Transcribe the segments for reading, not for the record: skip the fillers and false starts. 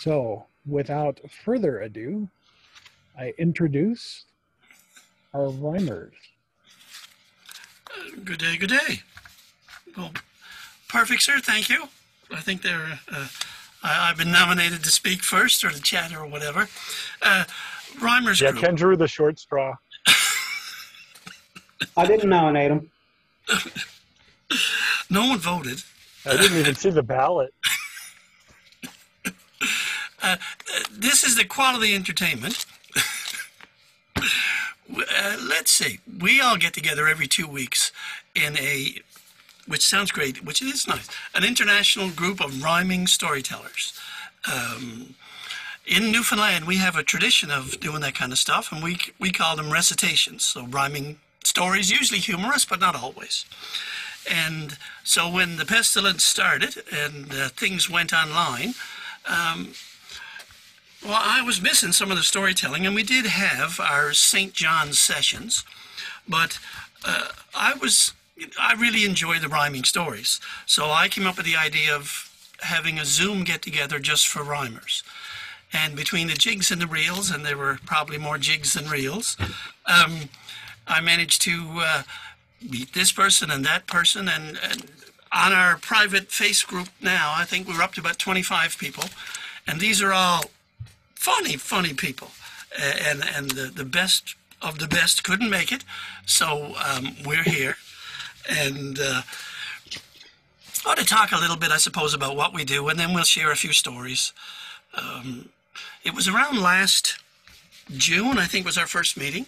So without further ado, I introduce our rhymers. Good day, good day. Well, perfect, sir. Thank you. I think they're, I've been nominated to speak first or to chat or whatever. Rhymers group. Yeah, Ken drew the short straw. I didn't nominate him. No one voted. I didn't even see the ballot. This is the quality entertainment. Let's see. We all get together every 2 weeks in a, which sounds great, which is nice, an international group of rhyming storytellers. In Newfoundland, we have a tradition of doing that kind of stuff, and we call them recitations, so rhyming stories, usually humorous, but not always. And so when the pestilence started and things went online, well, I was missing some of the storytelling, and we did have our St. John's sessions, but I really enjoy the rhyming stories. So I came up with the idea of having a Zoom get-together just for rhymers. And between the jigs and the reels, and there were probably more jigs than reels, I managed to meet this person and that person, and on our private face group now, I think we're up to about 25 people, and these are all funny, funny people, and the best of the best couldn't make it, so we're here, and I ought to talk a little bit, I suppose, about what we do, and then we'll share a few stories. It was around last June, I think, was our first meeting,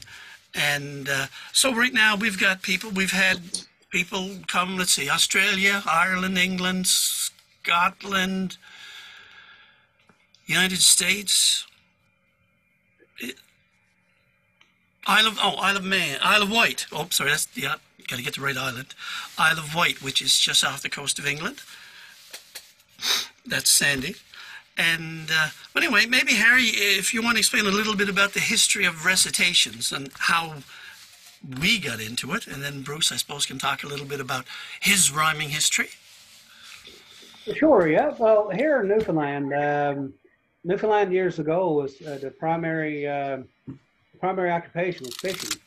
and so right now we've got people, we've had people come, let's see, Australia, Ireland, England, Scotland, United States, Isle of Wight. Oh, sorry, that's the, yeah, got to get the right island. Isle of Wight, which is just off the coast of England. That's Sandy. And but anyway, maybe Harry, if you want to explain a little bit about the history of recitations and how we got into it, and then Bruce, I suppose, can talk a little bit about his rhyming history. Sure, yeah. Well, here in Newfoundland, Newfoundland years ago was the primary occupation was fishing.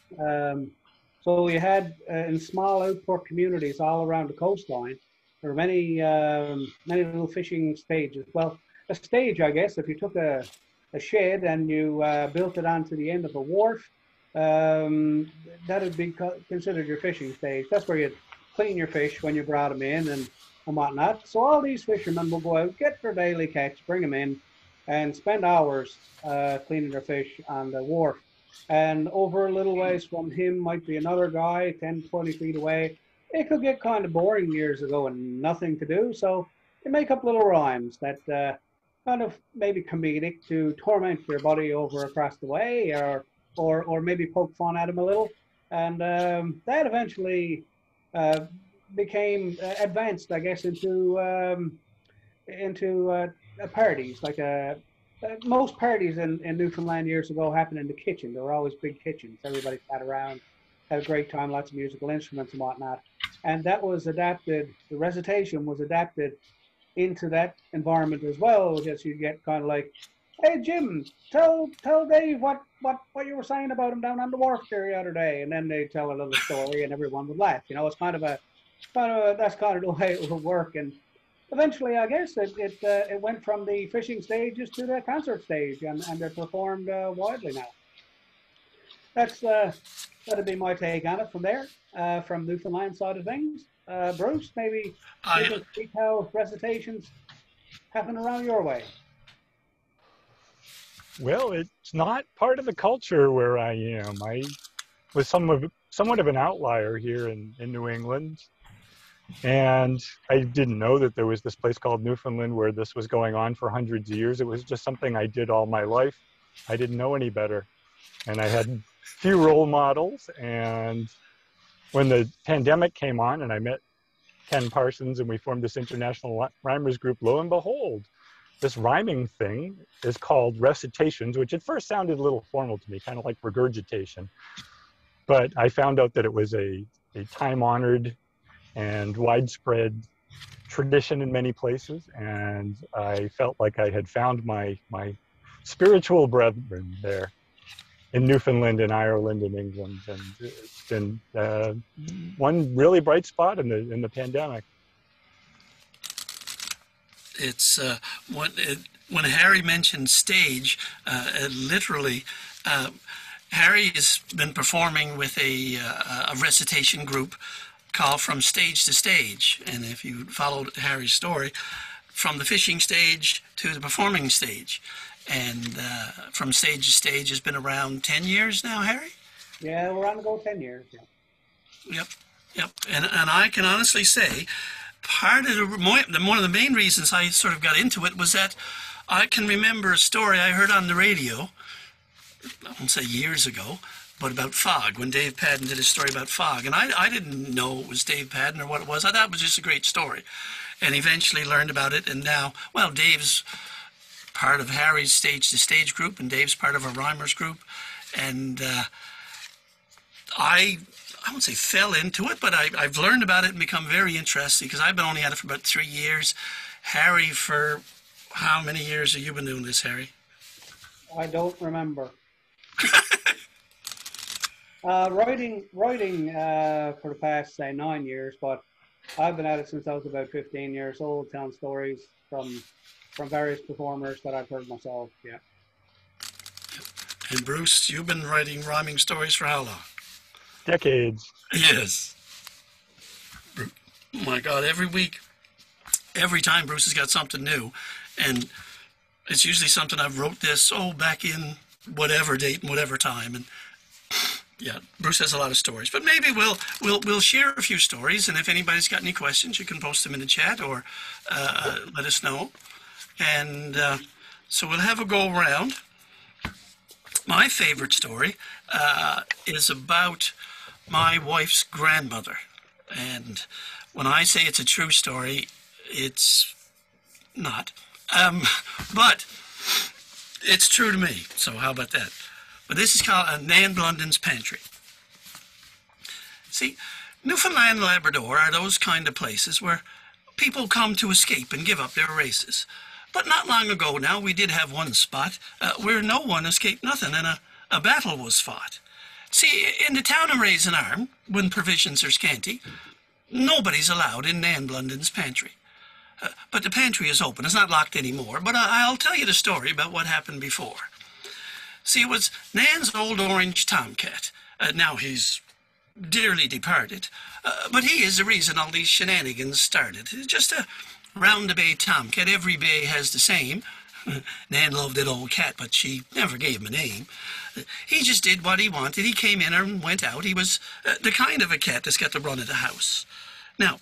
So you had in small outport communities all around the coastline, there were many little fishing stages. Well, a stage, I guess, if you took a shed and you built it onto the end of a wharf, that would be considered your fishing stage. That's where you'd clean your fish when you brought them in and whatnot. So all these fishermen will go out, get their daily catch, bring them in, and spend hours cleaning their fish on the wharf. And over a little ways from him might be another guy, 10, 20 feet away. It could get kind of boring years ago and nothing to do, so you make up little rhymes that kind of maybe comedic to torment your buddy over across the way, or maybe poke fun at him a little. And that eventually became advanced, I guess, into parodies. Like most parodies in Newfoundland years ago happened in the kitchen. There were always big kitchens. Everybody sat around, had a great time, lots of musical instruments and whatnot. And that was adapted, the recitation was adapted into that environment as well, as you get kind of like, hey, Jim, tell Dave what you were saying about him down on the wharf there the other day. And then they tell a little story and everyone would laugh. You know, it's kind of that's kind of the way it would work. And eventually, I guess, it went from the fishing stages to the concert stage, and they're performed widely now. That's, that'd be my take on it from there, from Newfoundland side of things. Bruce, maybe you can speak how recitations happen around your way. Well, it's not part of the culture where I am. I was somewhat of an outlier here in New England. And I didn't know that there was this place called Newfoundland where this was going on for hundreds of years. It was just something I did all my life. I didn't know any better. And I had few role models. And when the pandemic came on and I met Ken Parsons and we formed this international rhymers group, lo and behold, this rhyming thing is called recitations, which at first sounded a little formal to me, kind of like regurgitation. But I found out that it was a time-honored and widespread tradition in many places, and I felt like I had found my spiritual brethren there in Newfoundland and Ireland and England, and it's been one really bright spot in the pandemic. It's when Harry mentioned stage, literally. Harry has been performing with a recitation group called From Stage to Stage. And if you followed Harry's story, from the fishing stage to the performing stage. And From Stage to Stage has been around 10 years now, Harry? Yeah, we're on the go 10 years. Yeah. Yep, yep. And I can honestly say, part of one of the main reasons I sort of got into it was that I can remember a story I heard on the radio, I won't say years ago, but about fog, when Dave Padden did his story about fog. And I didn't know it was Dave Padden or what it was. I thought it was just a great story. And eventually learned about it. And now, well, Dave's part of Harry's stage-to-stage group, and Dave's part of a Rhymers group. And I won't say fell into it, but I've learned about it and become very interested, because I've been only at it for about 3 years. Harry, for how many years have you been doing this, Harry? I don't remember. Writing for the past, say, 9 years, but I've been at it since I was about 15 years old, telling stories from various performers that I've heard myself, yeah. And Bruce, you've been writing rhyming stories for how long? Decades. Yes. Oh my God, every week, every time Bruce has got something new, and it's usually something I've wrote this, back in whatever date and whatever time, and yeah, Bruce has a lot of stories, but maybe we'll share a few stories, and if anybody's got any questions, you can post them in the chat or let us know. And so we'll have a go around. My favorite story is about my wife's grandmother, and when I say it's a true story, it's not, but it's true to me. So how about that? But this is called Nan Blunden's Pantry. See, Newfoundland and Labrador are those kind of places where people come to escape and give up their races. But not long ago now, we did have one spot where no one escaped nothing, and a battle was fought. See, in the town of Raisin Arm, when provisions are scanty, nobody's allowed in Nan Blunden's Pantry. But the pantry is open. It's not locked anymore, but I'll tell you the story about what happened before. See, it was Nan's old orange tomcat. Now he's dearly departed, but he is the reason all these shenanigans started. Just a round-the-bay tomcat. Every bay has the same. Nan loved that old cat, but she never gave him a name. He just did what he wanted. He came in and went out. He was the kind of a cat that's got the run of the house. Now,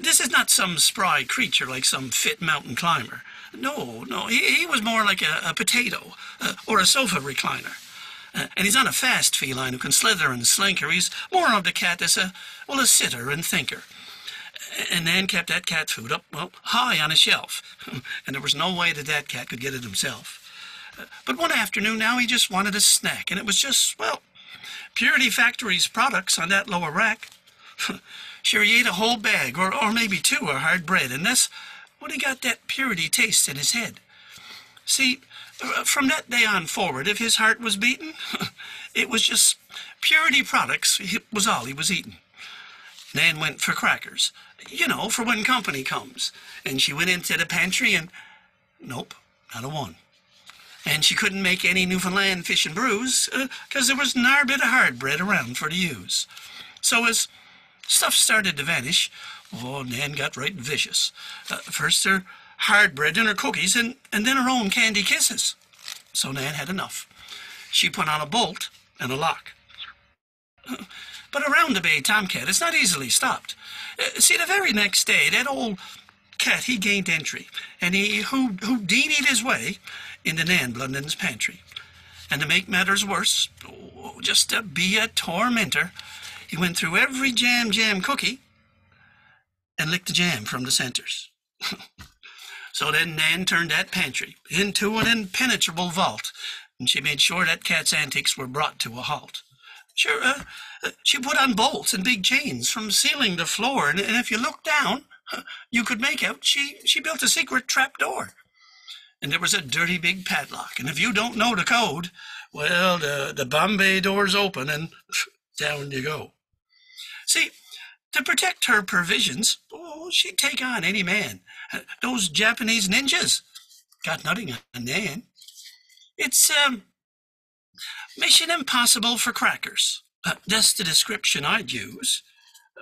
this is not some spry creature like some fit mountain climber. No, he was more like a potato or a sofa recliner. And he's not a fast feline who can slither and slinker. He's more of the cat that's a sitter and thinker. And Nan kept that cat food up, high on a shelf. And there was no way that cat could get it himself. But one afternoon now, he just wanted a snack, and it was just, Purity Factory's products on that lower rack. Sure, he ate a whole bag, or maybe two, of hard bread, and that's when he got that purity taste in his head. See, from that day on forward, if his heart was beating, it was just purity products was all he was eating. Nan went for crackers, for when company comes. And she went into the pantry and, nope, not a one. And she couldn't make any Newfoundland fish and brews, because there was not a bit of hard bread around for to use. So as stuff started to vanish, Nan got right vicious. First her hard bread and her cookies, and then her own candy kisses. So Nan had enough. She put on a bolt and a lock. But around the bay tomcat is not easily stopped. See, the very next day, that old cat, he gained entry, and he houdini'd his way into Nan Blunden's pantry. And to make matters worse, just to be a tormentor, he went through every jam cookie and licked the jam from the centers. So then Nan turned that pantry into an impenetrable vault, and she made sure that cat's antics were brought to a halt. Sure, she put on bolts and big chains from ceiling to floor, and if you look down, you could make out she built a secret trap door. And there was a dirty big padlock. And if you don't know the code, well, the Bombay doors open and down you go. See, to protect her provisions, oh, she'd take on any man. Those Japanese ninjas got nothing on Nan. It's Mission Impossible for crackers. That's the description I'd use.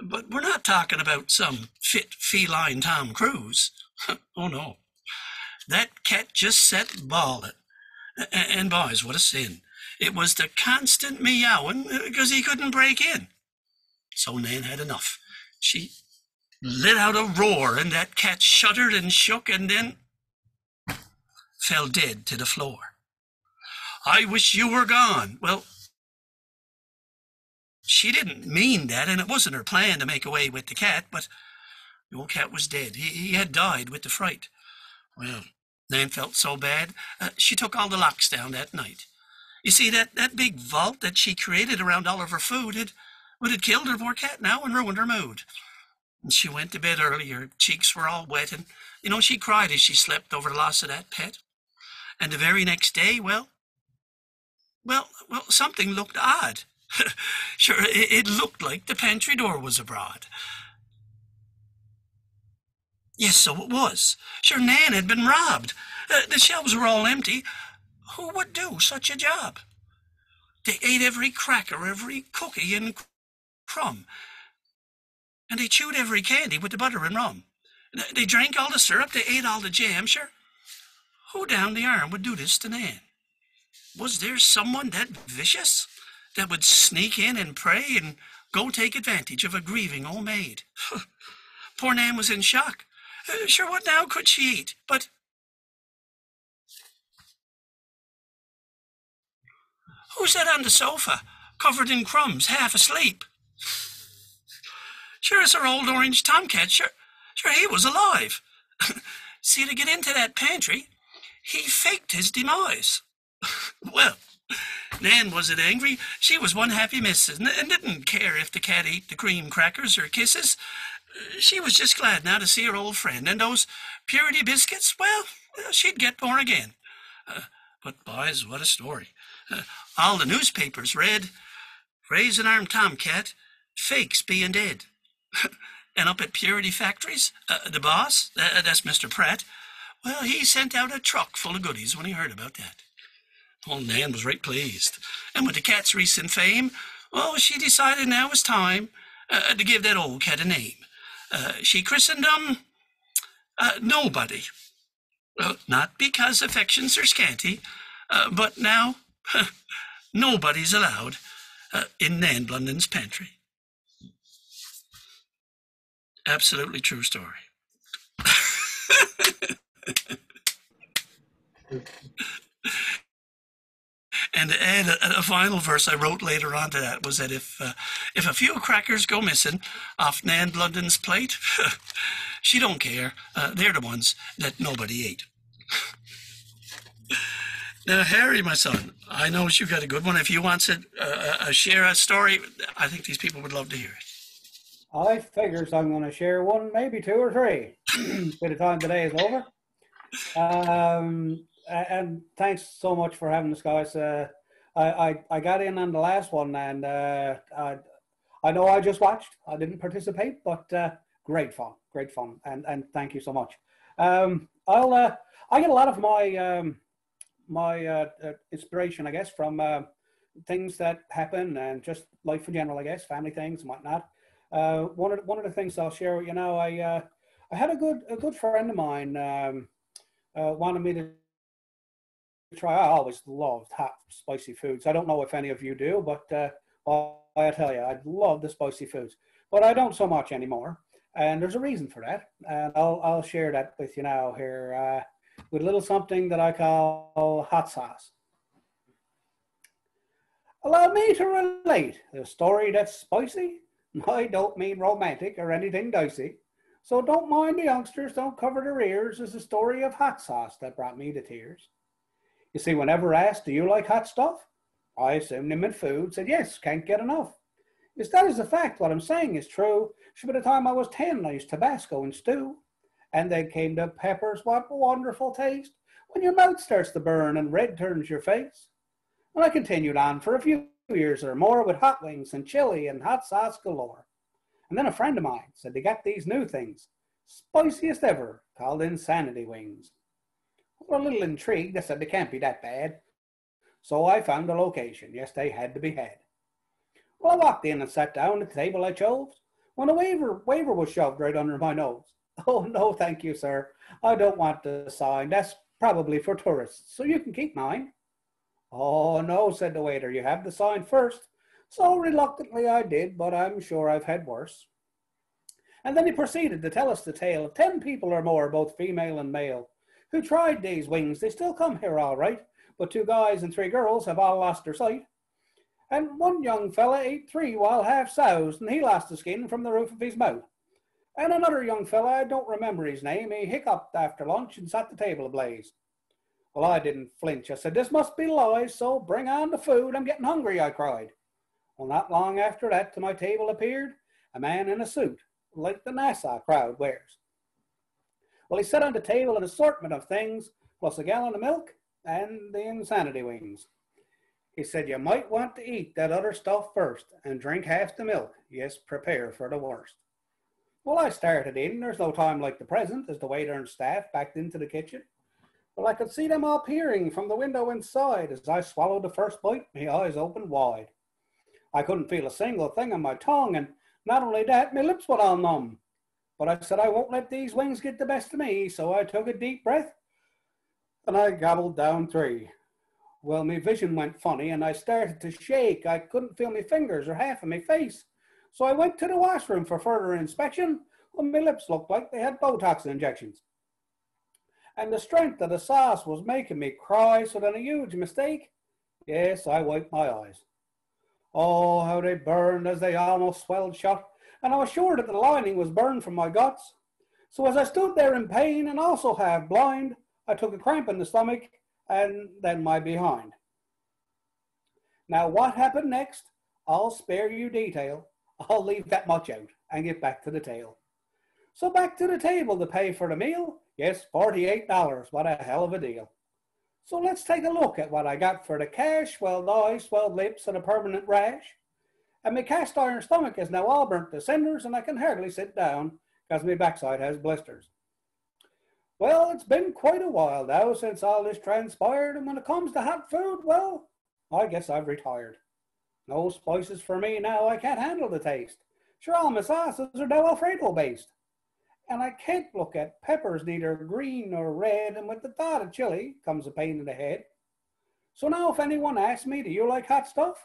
But we're not talking about some fit feline Tom Cruise. Oh, no. That cat just sat bawling. And boys, what a sin. It was the constant meowing because he couldn't break in. So Nan had enough. She let out a roar, and that cat shuddered and shook and then fell dead to the floor. I wish you were gone. Well, she didn't mean that, and it wasn't her plan to make away with the cat, but the old cat was dead. He had died with the fright. Well, Nan felt so bad, she took all the locks down that night. You see, that big vault that she created around all of her food had killed her poor cat now and ruined her mood. And she went to bed early. Her cheeks were all wet, and, you know, she cried as she slept over the loss of that pet. And the very next day, well, something looked odd. Sure, it looked like the pantry door was abroad. Yes, so it was. Sure, Nan had been robbed. The shelves were all empty. Who would do such a job? They ate every cracker, every cookie and crumb. And they chewed every candy with the butter and rum. They drank all the syrup. They ate all the jam. Sure, who down the arm would do this to Nan? Was there someone that vicious that would sneak in and pray and go take advantage of a grieving old maid? Poor Nan was in shock. Sure, what now could she eat? But who sat on the sofa, covered in crumbs, half asleep? Sure, it's her old orange tomcat. Sure, he was alive. See, to get into that pantry, he faked his demise. Well, Nan wasn't angry. She was one happy missus and didn't care if the cat ate the cream crackers or kisses. She was just glad now to see her old friend. And those purity biscuits, well, she'd get born again. But, boys, what a story. All the newspapers read, Raisin Arm Tomcat, fakes being dead. And up at Purity Factories, the boss, that's Mr. Pratt, well, he sent out a truck full of goodies when he heard about that. Old Nan was right pleased. And with the cat's recent fame, well, she decided now was time to give that old cat a name. She christened him Nobody. Well, not because affections are scanty, but now nobody's allowed in Nan Blunden's pantry. Absolutely true story. And to add a final verse I wrote later on to that was that if a few crackers go missing off Nan Blunden's plate, she don't care. They're the ones that nobody ate. Now, Harry, my son, I know you've got a good one. If you want to share a story, I think these people would love to hear it. I figures I'm going to share one, maybe two or three by the time the day is over. And thanks so much for having us, guys. I got in on the last one, and I know I just watched. I didn't participate, but great fun, and thank you so much. I get a lot of my inspiration, I guess, from things that happen and just life in general, I guess, family things and whatnot. One of the things I'll share with you now, I had a good friend of mine wanted me to try. I always loved hot, spicy foods. I don't know if any of you do, but I tell you, I love the spicy foods. But I don't so much anymore, and there's a reason for that. And I'll share that with you now here with a little something that I call hot sauce. Allow me to relate a story that's spicy. I don't mean romantic or anything dicey, so don't mind the youngsters, don't cover their ears, is the story of hot sauce that brought me to tears. You see, whenever asked, do you like hot stuff? I assumed him in food, said yes, can't get enough. If that is a fact, what I'm saying is true, So by the time I was 10, I used Tabasco and stew. And then came the peppers, what wonderful taste, when your mouth starts to burn and red turns your face. And I continued on for a few years or more with hot wings and chili and hot sauce galore. And then a friend of mine said they got these new things, spiciest ever, called insanity wings. I was a little intrigued. I said, they can't be that bad. So I found a location. Yes, they had to be had. Well, I walked in and sat down at the table I chose when a waiver was shoved right under my nose. Oh, no, thank you, sir. I don't want the sign. That's probably for tourists, so you can keep mine. Oh, no, said the waiter. You have the sign first. So reluctantly I did, but I'm sure I've had worse. And then he proceeded to tell us the tale of 10 people or more, both female and male, who tried these wings. They still come here all right, but 2 guys and 3 girls have all lost their sight. And one young fella ate 3 while half soused, and he lost the skin from the roof of his mouth. And another young fella, I don't remember his name, he hiccuped after lunch and set the table ablaze. Well, I didn't flinch. I said, this must be lies, so bring on the food. I'm getting hungry, I cried. Well, not long after that, to my table appeared a man in a suit, like the Nassau crowd wears. Well, he set on the table an assortment of things, plus a gallon of milk and the insanity wings. He said, you might want to eat that other stuff first and drink half the milk. Yes, prepare for the worst. Well, I started in. There's no time like the present, as the waiter and staff backed into the kitchen. Well, I could see them all peering from the window inside. As I swallowed the first bite, my eyes opened wide. I couldn't feel a single thing on my tongue, and not only that, my lips were all numb. But I said, I won't let these wings get the best of me, so I took a deep breath, and I gobbled down 3. Well, my vision went funny, and I started to shake. I couldn't feel my fingers or half of my face, so I went to the washroom for further inspection, and my lips looked like they had Botox injections. And the strength of the sauce was making me cry, so then a huge mistake. Yes, I wiped my eyes. Oh, how they burned as they almost swelled shut, and I was sure that the lining was burned from my guts. So as I stood there in pain and also half blind, I took a cramp in the stomach and then my behind. Now what happened next, I'll spare you detail. I'll leave that much out and get back to the tale. So back to the table to pay for the meal. Yes, $48, what a hell of a deal. So let's take a look at what I got for the cash, swelled eyes, swelled lips, and a permanent rash. And my cast iron stomach is now all burnt to cinders, and I can hardly sit down because my backside has blisters. Well, it's been quite a while now since all this transpired, and when it comes to hot food, well, I guess I've retired. No spices for me now, I can't handle the taste. Sure, all my sauces are now Alfredo based. And I can't look at peppers, neither green nor red, and with the thought of chili comes a pain in the head. So now if anyone asks me, do you like hot stuff?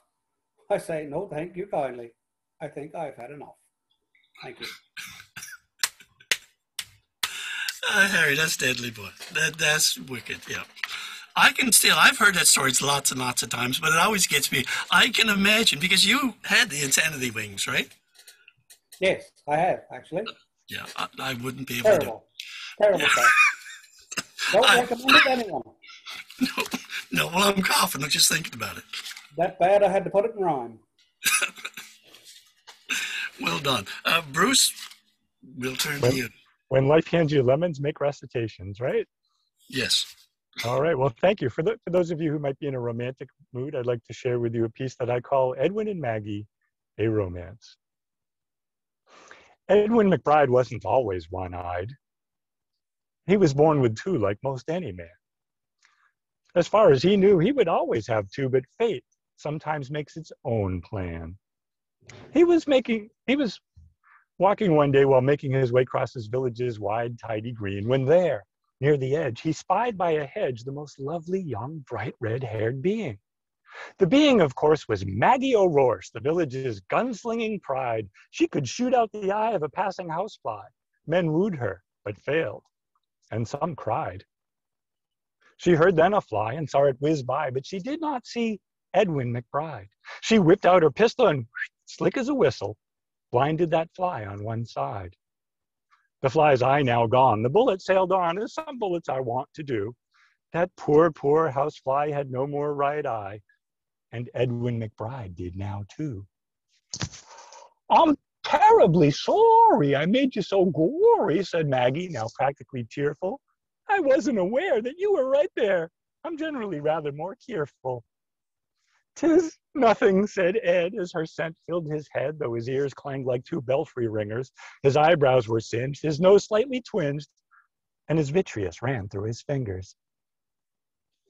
I say, no, thank you kindly. I think I've had enough. Thank you. Oh, Harry, that's deadly, boy. That's wicked, yeah. I've heard that story lots and lots of times, but it always gets me. I can imagine, because you had the insanity wings, right? Yes, I have, actually. Yeah, I wouldn't be able to do. Terrible stuff. Don't recommend it to anyone. No, well, I'm coughing. I'm just thinking about it. That bad, I had to put it in rhyme. Well done. Bruce, we'll turn to you. When life hands you lemons, make recitations, right? Yes. All right. Well, thank you. For those of you who might be in a romantic mood, I'd like to share with you a piece that I call Edwin and Maggie, a Romance. Edwin McBride wasn't always one-eyed. He was born with 2 like most any man. As far as he knew, he would always have 2, but fate sometimes makes its own plan. He was walking one day while making his way across his village's wide, tidy green, when there, near the edge, he spied by a hedge the most lovely, young, bright, red-haired being. The being, of course, was Maggie O'Rourke, the village's gunslinging pride. She could shoot out the eye of a passing housefly. Men wooed her, but failed, and some cried. She heard then a fly and saw it whiz by, but she did not see Edwin McBride. She whipped out her pistol and, slick as a whistle, blinded that fly on one side. The fly's eye now gone, the bullet sailed on, as some bullets are wont to do. That poor, poor housefly had no more right eye, and Edwin McBride did now too. terribly sorry I made you so gory," said Maggie, now practically tearful. "I wasn't aware that you were right there. I'm generally rather more cheerful." "'Tis nothing," said Ed, as her scent filled his head, though his ears clanged like two belfry ringers. His eyebrows were singed, his nose slightly twinged, and his vitreous ran through his fingers.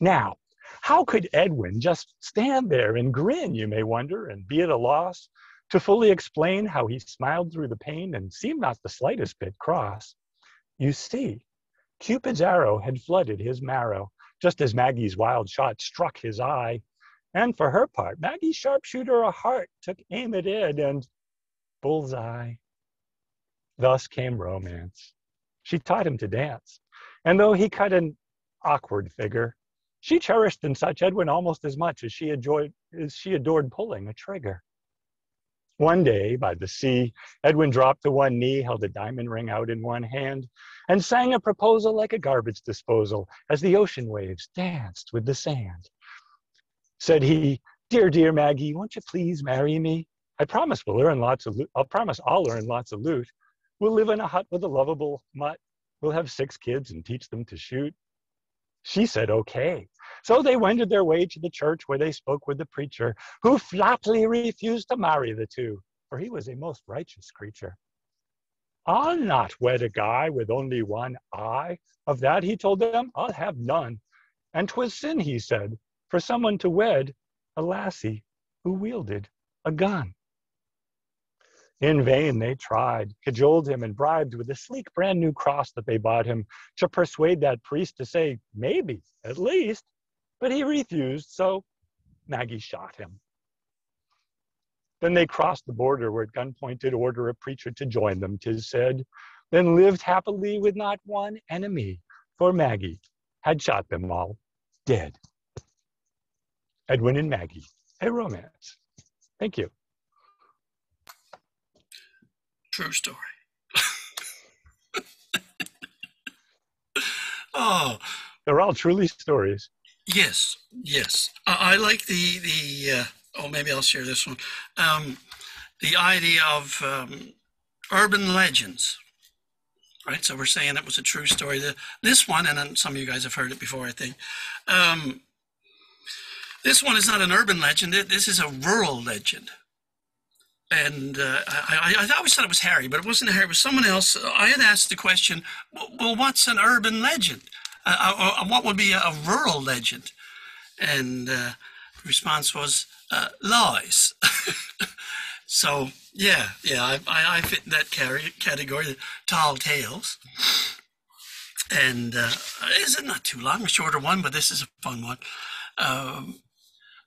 Now, how could Edwin just stand there and grin, you may wonder, and be at a loss to fully explain how he smiled through the pain and seemed not the slightest bit cross? You see, Cupid's arrow had flooded his marrow, just as Maggie's wild shot struck his eye. And for her part, Maggie's sharpshooter a heart took aim at Ed and bullseye. Thus came romance. She taught him to dance, and though he cut an awkward figure, she cherished in such Edwin almost as much as she adored pulling a trigger. One day, by the sea, Edwin dropped to one knee, held a diamond ring out in one hand, and sang a proposal like a garbage disposal as the ocean waves danced with the sand. Said he, "Dear, dear Maggie, won't you please marry me? I promise I'll earn lots of loot. We'll live in a hut with a lovable mutt. We'll have 6 kids and teach them to shoot." She said, "Okay." So they wended their way to the church where they spoke with the preacher, who flatly refused to marry the two, for he was a most righteous creature. "I'll not wed a guy with only one eye. Of that," he told them, "I'll have none. And 'twas sin," he said, "for someone to wed a lassie who wielded a gun." In vain they tried, cajoled him, and bribed with a sleek brand new cross that they bought him to persuade that priest to say maybe, at least, but he refused, so Maggie shot him. Then they crossed the border where at gunpoint did order a preacher to join them, 'tis said, then lived happily with not one enemy, for Maggie had shot them all dead. Edwin and Maggie, a romance. Thank you. True story. Oh. They're all truly stories. Yes, yes. I like the maybe I'll share this one. The idea of urban legends. Right, so we're saying it was a true story. This one, and some of you guys have heard it before, I think. This one is not an urban legend. This is a rural legend. And I always thought it was Harry, but it wasn't Harry. It was someone else. I had asked the question, well, what's an urban legend? What would be a rural legend? And the response was lies. So, yeah, I fit in that category, the tall tales. And is it not too long, a shorter one, but this is a fun one.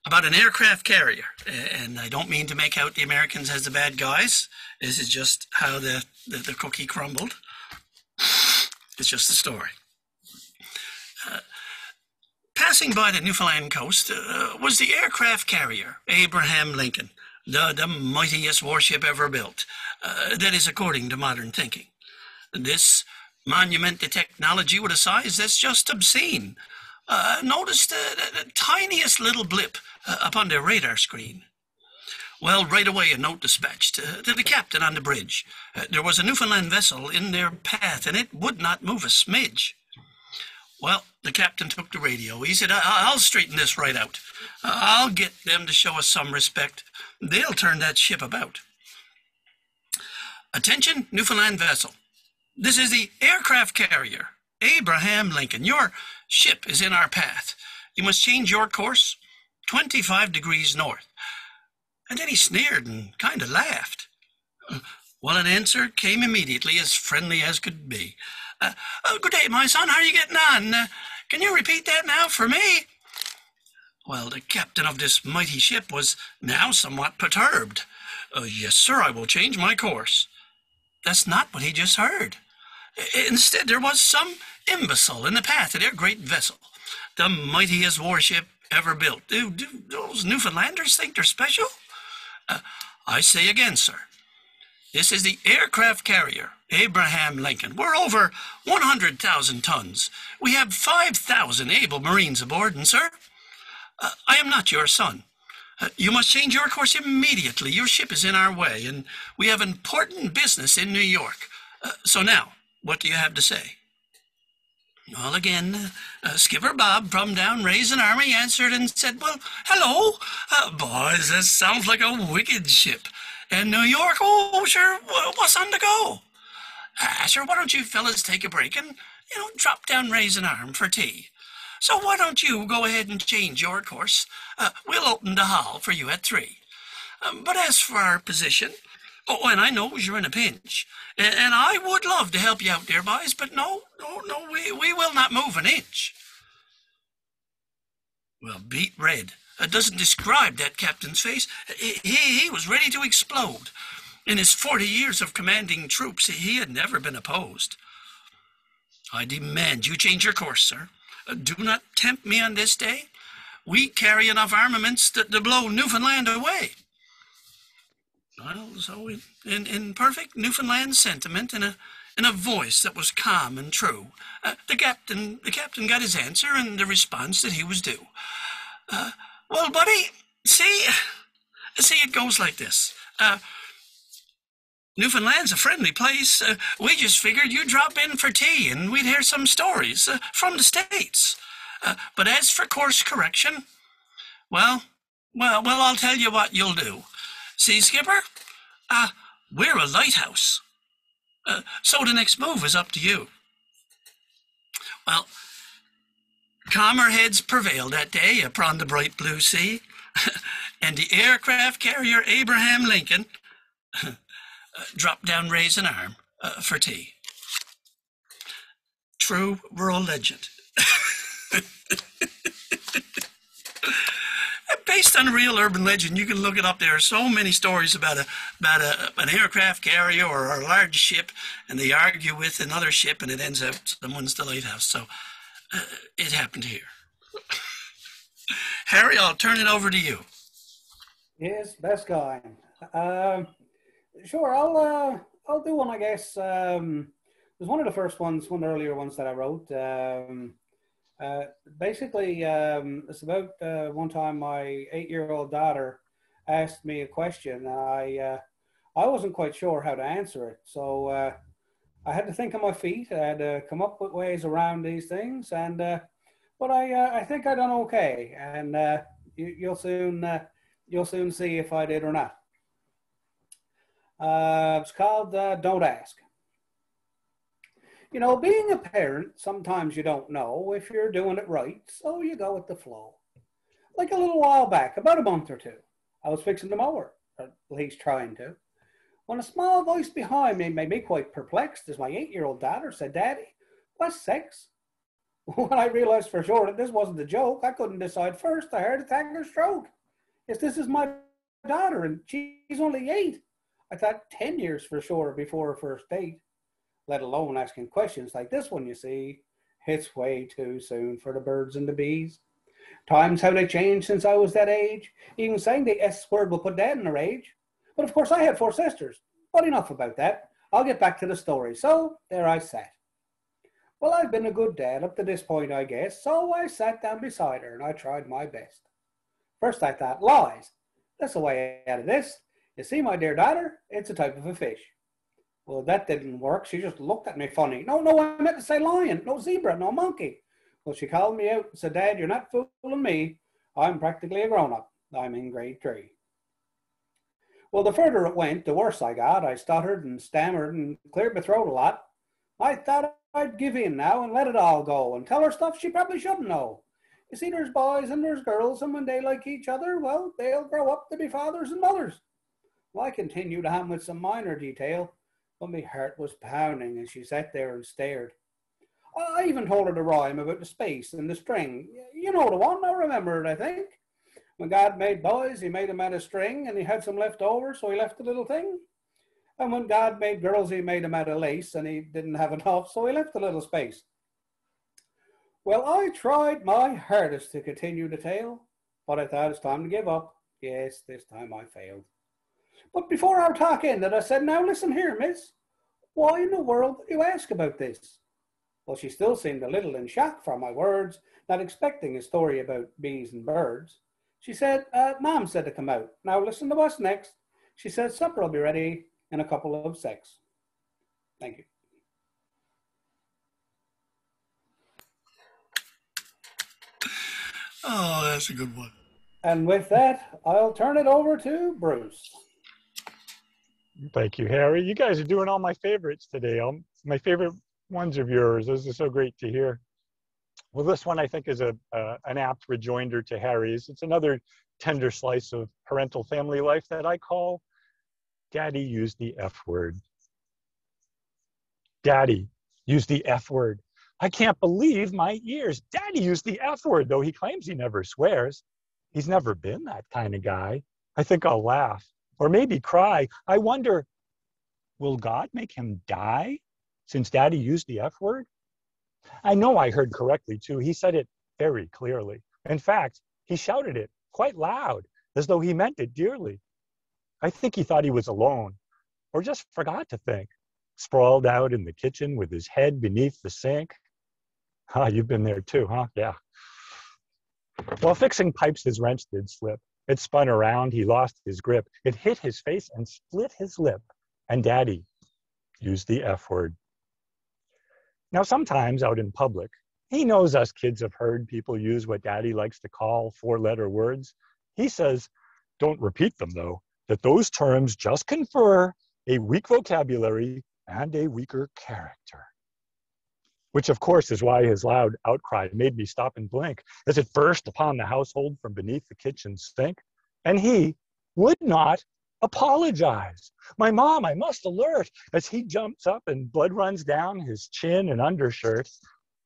About an aircraft carrier, and I don't mean to make out the Americans as the bad guys. This is just how the cookie crumbled. It's just the story. Passing by the Newfoundland coast was the aircraft carrier Abraham Lincoln, the mightiest warship ever built. That is according to modern thinking. This monument to technology with a size that's just obscene. Notice the tiniest little blip upon their radar screen. Well, right away a note dispatched to the captain on the bridge. There was a Newfoundland vessel in their path, and it would not move a smidge. Well, the captain took the radio. He said, I'll straighten this right out. I'll get them to show us some respect. They'll turn that ship about. Attention, Newfoundland vessel. This is the aircraft carrier Abraham Lincoln. Your ship is in our path. You must change your course 25 degrees north. And then he sneered and kind of laughed. Well, an answer came immediately, as friendly as could be. Oh, good day, my son. How are you getting on? Can you repeat that now for me? Well, the captain of this mighty ship was now somewhat perturbed. Yes, sir, I will change my course. That's not what he just heard. Instead, there was some imbecile in the path of their great vessel, the mightiest warship ever built. Do those Newfoundlanders think they're special? I say again, sir, this is the aircraft carrier Abraham Lincoln. We're over 100,000 tons. We have 5,000 able Marines aboard, and sir, I am not your son. You must change your course immediately. Your ship is in our way, and we have important business in New York. So now, what do you have to say?" Well, again, Skipper Bob from down Raisin Arm answered and said, "Well, hello, boys, this sounds like a wicked ship. And New York, oh, sure, what's on the go? Sure, why don't you fellas take a break and, you know, drop down Raisin Arm for tea? So why don't you go ahead and change your course? We'll open the hall for you at 3. But as for our position, oh, and I know you're in a pinch, and I would love to help you out there, boys, but no, we will not move an inch." Well, beat red doesn't describe that captain's face. He was ready to explode. In his 40 years of commanding troops, he had never been opposed. "I demand you change your course, sir. Do not tempt me on this day. We carry enough armaments to blow Newfoundland away." Well, so in perfect Newfoundland sentiment, in a voice that was calm and true, the captain got his answer and the response that he was due. "Well, buddy, see, it goes like this. Newfoundland's a friendly place. We just figured you'd drop in for tea and we'd hear some stories from the States. But as for course correction, well, I'll tell you what you'll do. See, Skipper, we're a lighthouse. So the next move is up to you." Well, calmer heads prevailed that day upon the bright blue sea, and the aircraft carrier Abraham Lincoln dropped down Raisin Arm for tea. True rural legend. Based on a real urban legend, you can look it up. There are so many stories about an aircraft carrier or a large ship, and they argue with another ship, and it ends up someone's the lighthouse. So it happened here. Harry, I'll turn it over to you. Yes, best guy. Sure, I'll do one, I guess. It was one of the first ones, one of the earlier ones that I wrote. Basically, it's about one time my 8-year-old daughter asked me a question. I wasn't quite sure how to answer it, so I had to think on my feet. I had to come up with ways around these things, and but I think I done okay, and you'll soon see if I did or not. It's called Don't Ask. You know, being a parent, sometimes you don't know if you're doing it right, so you go with the flow. Like a little while back, about a month or two, I was fixing the mower, or at least trying to, when a small voice behind me made me quite perplexed as my 8-year-old daughter said, "Daddy, what's sex?" When I realized for sure that this wasn't a joke, I couldn't decide first a heart attack or stroke. Yes, this is my daughter, and she's only 8. I thought 10 years for sure before her first date, let alone asking questions like this one, you see. It's way too soon for the birds and the bees. Times have they changed since I was that age. Even saying the S word will put that in a rage. But of course I had 4 sisters, but enough about that. I'll get back to the story. So there I sat. Well, I've been a good dad up to this point, I guess, so I sat down beside her and I tried my best. First I thought, lies, that's the way out of this. You see, my dear daughter, it's a type of a fish. Well, that didn't work. She just looked at me funny. No, I meant to say lion, no zebra, no monkey. Well, she called me out and said, "Dad, you're not fooling me. I'm practically a grown-up. I'm in grade 3. Well, the further it went, the worse I got. I stuttered and stammered and cleared my throat a lot. I thought I'd give in now and let it all go and tell her stuff she probably shouldn't know. You see, there's boys and there's girls, and when they like each other, well, they'll grow up to be fathers and mothers. Well, I continued on with some minor detail, but my heart was pounding as she sat there and stared. I even told her the rhyme about the space and the string. You know the one, I remember it, I think. When God made boys, he made them out of string, and he had some left over, so he left a little thing. And when God made girls, he made them out of lace, and he didn't have enough, so he left a little space. Well, I tried my hardest to continue the tale, but I thought it's time to give up. Yes, this time I failed. But before our talk ended, I said, "Now listen here, miss. Why in the world did you ask about this?" Well, she still seemed a little in shock from my words, not expecting a story about bees and birds. She said, Mom said to come out. Now listen to what's next. She said, supper will be ready in a couple of secs. Thank you. Oh, that's a good one. And with that, I'll turn it over to Bruce. Thank you, Harry. You guys are doing all my favorites today. My favorite ones of yours. Those are so great to hear. Well, this one I think is an apt rejoinder to Harry's. It's another tender slice of parental family life that I call Daddy Used the F Word. Daddy used the F word. I can't believe my ears. Daddy used the F word, though he claims he never swears. He's never been that kind of guy. I think I'll laugh or maybe cry. I wonder, will God make him die since Daddy used the F word? I know I heard correctly, too. He said it very clearly. In fact, he shouted it quite loud, as though he meant it dearly. I think he thought he was alone, or just forgot to think, sprawled out in the kitchen with his head beneath the sink. Ah, oh, you've been there too, huh? Yeah. While fixing pipes, his wrench did slip. It spun around. He lost his grip. It hit his face and split his lip. And Daddy used the F word. Now, sometimes out in public, he knows us kids have heard people use what Daddy likes to call four-letter words. He says, don't repeat them, though, that those terms just confer a weak vocabulary and a weaker character. Which, of course, is why his loud outcry made me stop and blink as it burst upon the household from beneath the kitchen sink. And he would not apologize. My mom, I must alert, as he jumps up and blood runs down his chin and undershirt.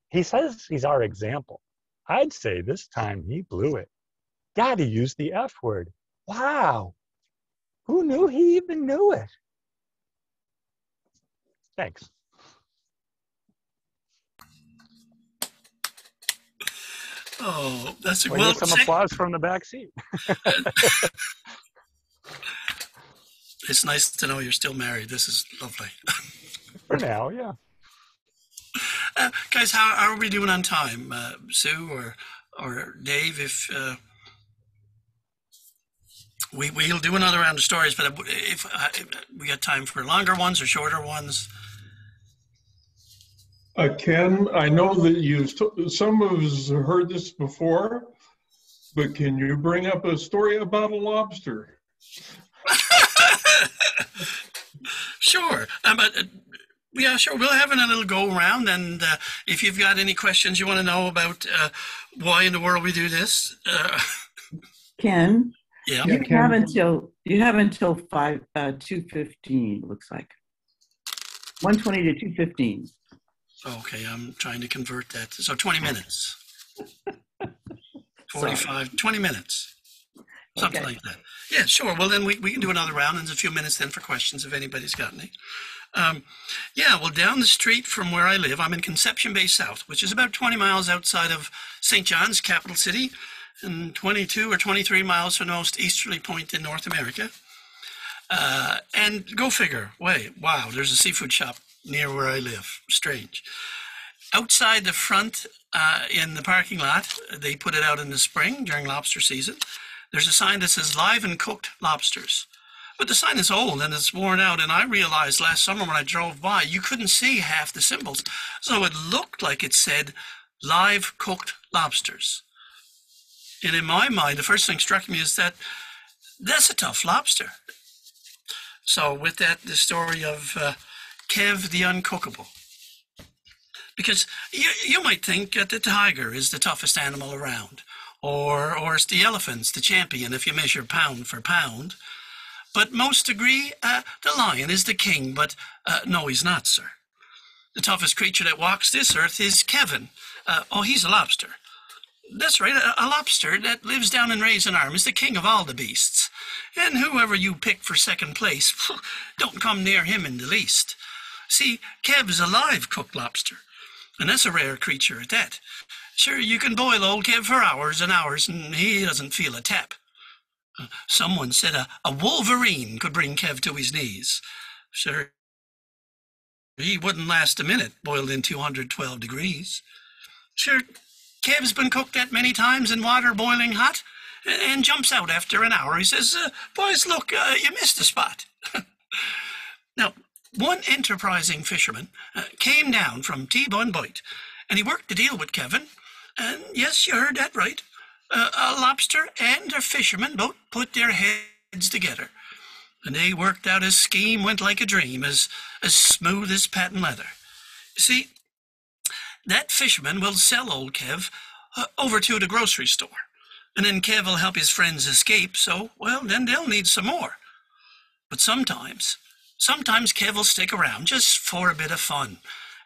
He says he's our example. I'd say this time he blew it. Daddy used the F word. Wow. Who knew he even knew it? Thanks. Oh, that's a well, well, get some applause from the back seat. It's nice to know you're still married. This is lovely. For now, yeah. Guys, how are we doing on time? Sue or Dave, if we'll do another round of stories, but if we got time for longer ones or shorter ones. Ken, I know that some of us have heard this before, but can you bring up a story about a lobster? Sure. Yeah, sure. We'll have another little go around. And if you've got any questions you want to know about why in the world we do this. Ken, yeah. you have until 2:15, it looks like. 1:20 to 2:15. Okay, I'm trying to convert that. So 20 minutes. 45, 20 minutes. Something okay. Like that. Yeah, sure. Well, then we can do another round in a few minutes then for questions if anybody's got any. Yeah, well, down the street from where I live, I'm in Conception Bay South, which is about 20 miles outside of St. John's, capital city, and 22 or 23 miles from the most easterly point in North America. And go figure. Wait, wow, there's a seafood shop near where I live. Strange. Outside the front in the parking lot, they put it out in the spring during lobster season. There's a sign that says live and cooked lobsters, but the sign is old and it's worn out. And I realized last summer when I drove by, you couldn't see half the symbols. So it looked like it said live cooked lobsters. And in my mind, the first thing struck me is that that's a tough lobster. So with that, the story of Kev the Uncookable. Because you might think that the tiger is the toughest animal around, or it's the elephant's the champion if you measure pound for pound. But most agree the lion is the king, but no, he's not, sir. The toughest creature that walks this earth is Kevin. He's a lobster. That's right, a lobster that lives down in Raisin Arm is the king of all the beasts. And whoever you pick for second place, don't come near him in the least. See, Kev is a live cooked lobster, and that's a rare creature at that. Sure, you can boil old Kev for hours and hours, and he doesn't feel a tap. Someone said a wolverine could bring Kev to his knees. Sure, he wouldn't last a minute, boiled in 212 degrees. Sure, Kev's been cooked that many times in water boiling hot, and jumps out after an hour. He says, boys, look, you missed a spot. Now, one enterprising fisherman came down from T-Bone Bight, and he worked the deal with Kevin. And yes, you heard that right. A lobster and a fisherman both put their heads together. And they worked out a scheme, went like a dream, as smooth as patent leather. You see, that fisherman will sell old Kev over to the grocery store. And then Kev will help his friends escape, so, well, then they'll need some more. But sometimes Kev will stick around just for a bit of fun.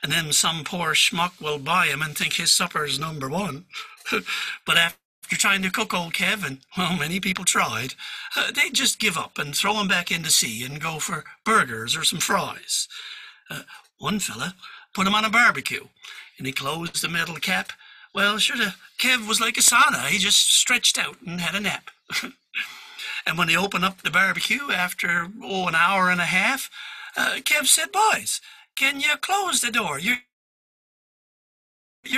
And then some poor schmuck will buy him and think his supper's number one. But after trying to cook old Kev, and, well, many people tried, they just give up and throw him back in the sea and go for burgers or some fries. One fella put him on a barbecue, and he closed the metal cap. Well, sure, Kev was like a sauna. He just stretched out and had a nap. And when they opened up the barbecue after, oh, an hour and a half, Kev said, boys, can you close the door? You're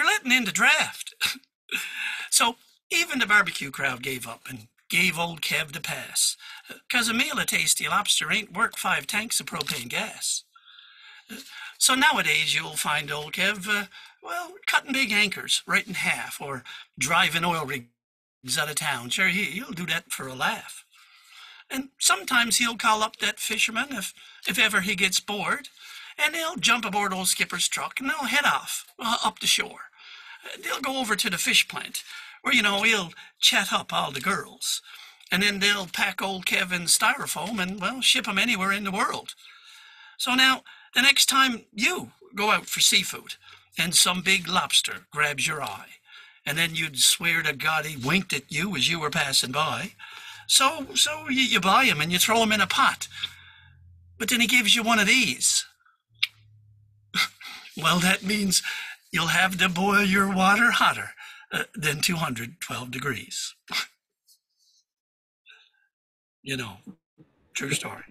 letting in the draft. So even the barbecue crowd gave up and gave old Kev the pass, because a meal of tasty lobster ain't worth 5 tanks of propane gas. So nowadays you'll find old Kev, well, cutting big anchors right in half or driving oil rigs out of town. Sure, he'll do that for a laugh. And sometimes he'll call up that fisherman if ever he gets bored, and they'll jump aboard old Skipper's truck and they'll head off up the shore. They'll go over to the fish plant where, you know, he'll chat up all the girls. And then they'll pack old Kev in styrofoam and, well, ship him anywhere in the world. So now, the next time you go out for seafood and some big lobster grabs your eye, and then you'd swear to God he winked at you as you were passing by. So you buy him and you throw him in a pot. But then he gives you one of these. Well, that means you'll have to boil your water hotter than 212 degrees. You know, true story.